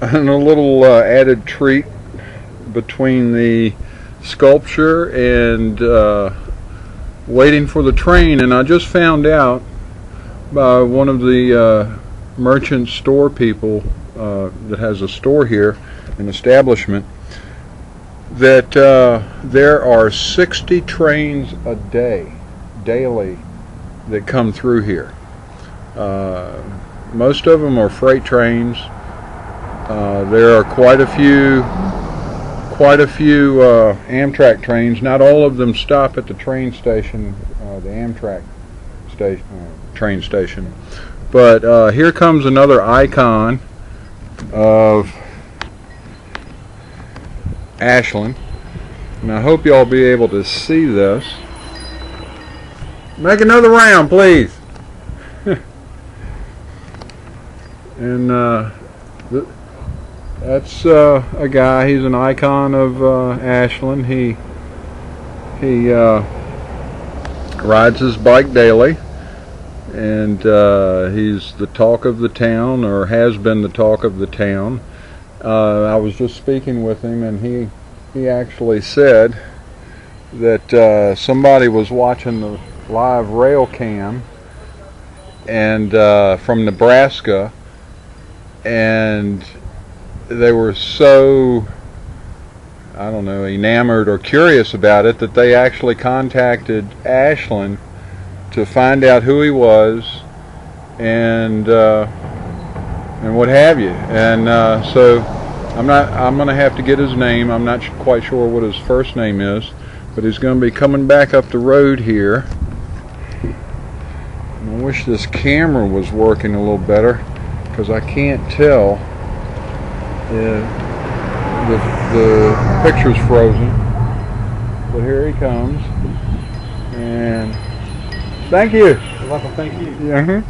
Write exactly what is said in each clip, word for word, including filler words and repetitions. and a little uh, added treat between the sculpture and uh, waiting for the train. And I just found out by one of the uh, merchant store people uh, that has a store here, an establishment, that uh, there are sixty trains a day, daily, that come through here. Uh, most of them are freight trains. Uh, there are quite a few quite a few uh, Amtrak trains. Not all of them stop at the train station, uh, the Amtrak station, uh, train station. But uh, here comes another icon of Ashland, and I hope y'all be able to see this. Make another round, please. And uh, th that's uh, a guy. He's an icon of uh, Ashland. He he uh, rides his bike daily, and uh, he's the talk of the town, or has been the talk of the town. Uh, I was just speaking with him, and he he actually said that uh, somebody was watching the live rail cam, and uh, from Nebraska, and they were so, I don't know, enamored or curious about it that they actually contacted Ashland to find out who he was, and uh, and what have you. And uh, so I'm not I'm gonna have to get his name. I'm not quite sure what his first name is, but he's gonna be coming back up the road here. I wish this camera was working a little better, because I can't tell. Yeah, the, the picture's frozen. But here he comes. And thank you. You're welcome. Thank you. Mm-hmm.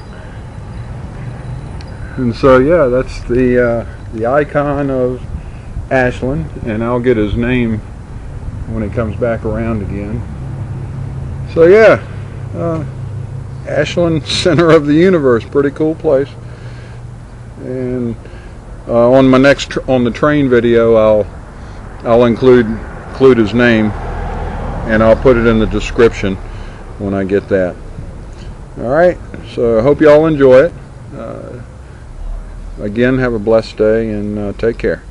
And so yeah, that's the uh, the icon of Ashland, and I'll get his name when it comes back around again. So yeah, uh, Ashland, center of the universe, pretty cool place. And uh, on my next tr on the train video, I'll I'll include include his name, and I'll put it in the description when I get that. All right, so I hope you all enjoy it. Uh, again, have a blessed day, and uh, take care.